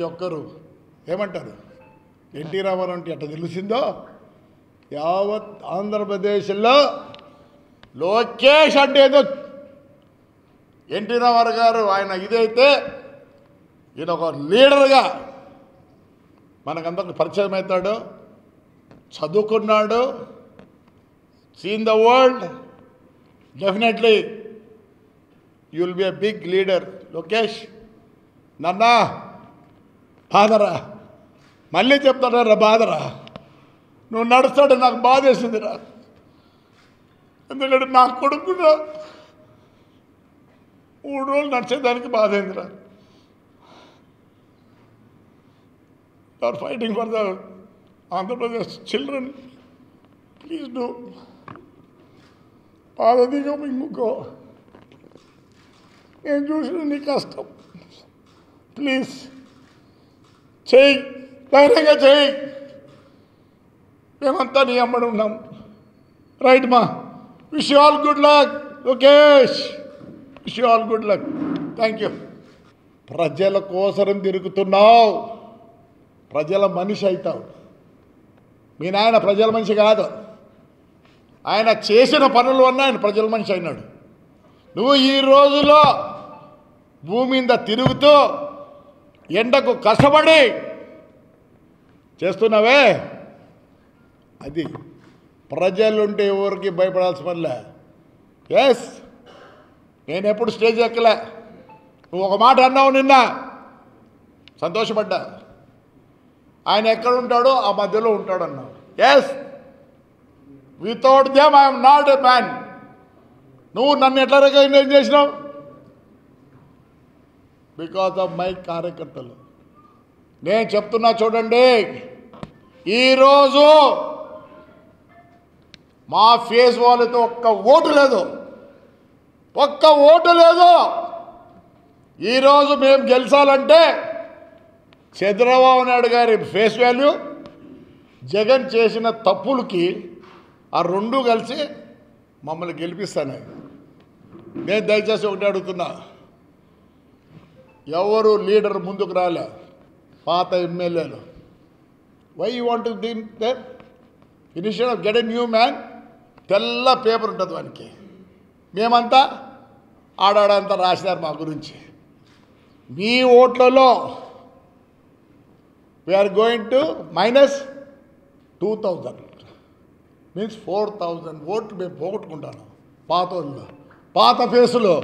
ప్రతి ఒక్కరు ఏమంటారు ఎన్టీ రామారావు అంటే అట్ట తెలుసిందో యావత్ ఆంధ్రప్రదేశ్లో లోకేష్ అంటే ఏదో ఎన్టీ రామారావు గారు ఆయన ఇదైతే ఈయన ఒక లీడర్గా మనకందరికి పరిచయం అవుతాడు చదువుకున్నాడు seen the world definitely you will be a big leader Lokesh నాన్న బాధరా మళ్ళీ చెప్తాడరా బాధరా నువ్వు నడుస్తాడు నాకు బాధ వేసిందిరా ఎందుకంటే నా కొడుకురా 3 రోజులు నడిచేదానికి బాధ అయిందిరా Are fighting for the Andhra Pradesh children. Please do. Paradhiga mukko. Em chusina ni kashtam. Please. Cheyi. Dharanga cheyi. Memanta ni ammadu unnam. Right ma. Wish you all good luck. Lokesh. Wish you all good luck. Thank you. Prajala kosaram tirugutunnav. ప్రజల మనిషి అవుతావు మీ నాయన ప్రజల మనిషి కాదు ఆయన చేసిన పనులు అన్న ఆయన ప్రజల మనిషి అయినాడు నువ్వు ఈ రోజులో భూమి మీద తిరుగుతూ ఎండకు కష్టపడి చేస్తున్నావే అది ప్రజలుంటే ఎవరికి భయపడాల్సిన పనిలే ఎస్ నేను ఎప్పుడు స్టేజ్ ఎక్కలే నువ్వు ఒక మాట అన్నావు నిన్న సంతోషపడ్డా ఆయన ఎక్కడ ఉంటాడో ఆ మధ్యలో ఉంటాడన్నా yes without them I'm not a man నువ్వు నన్ను ఎట్లా రికగ్నైజ్ చేసినావు బికాస్ ఆఫ్ మై కార్యకర్తలు నేను చెప్తున్నా చూడండి ఈరోజు మా ఫేస్ వాళ్ళతో ఒక్క ఓటు లేదు ఈరోజు మేము గెలిచాలంటే చంద్రబాబు నాయుడు గారి ఫేస్ వాల్యూ జగన్ చేసిన తప్పులకి ఆ రెండు కలిసి మమ్మల్ని గెలిపిస్తాను నేను దయచేసి ఒకటి అడుగుతున్నా ఎవరు లీడర్ ముందుకు రాలే పాత ఎమ్మెల్యేలు why you want to think that initiative of get a new man తెల్ల పేపర్ ఉంటుంది వానికి మేమంతా ఆడాడంతా రాసినారు మా గురించి మీ ఓట్లలో We are going to minus 2,000. Means 4,000. Vote me vote kundana. Path face lo.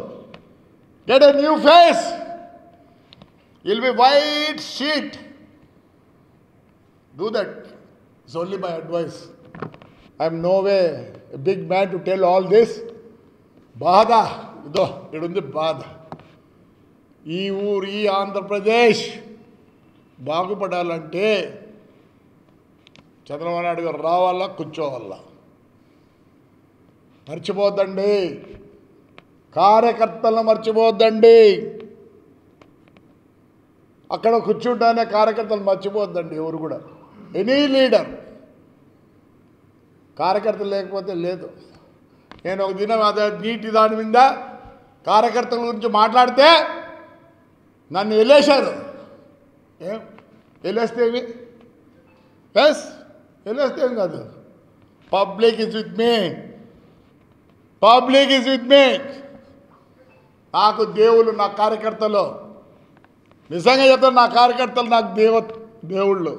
Get a new face. You'll be white sheet. Do that. It's only my advice. I'm no way a big man to tell all this. Bada. Ido. Idundi bada. Ee oor, ee Andhra Pradesh. బాగుపడాలంటే చంద్రబాబు నాయుడు గారు రావాలా కూర్చోవాలా మర్చిపోద్దండి కార్యకర్తలను మర్చిపోద్దండి అక్కడ కూర్చుంటానే కార్యకర్తలు మర్చిపోద్దండి ఎవరు కూడా any leader కార్యకర్తలు లేకపోతే లేదు నేను ఒక దినం అదే నీటి దాని మీద కార్యకర్తల గురించి మాట్లాడితే నన్ను వెళ్ళేశారు ఏలేస్తేమి ఎస్ ఏలేస్తేం కాదు పబ్లిక్ ఈజ్ విత్ మీ నాకు దేవుళ్ళు నా కార్యకర్తలు నిజంగా చెప్తాను నా కార్యకర్తలు నాకు దేవుళ్ళు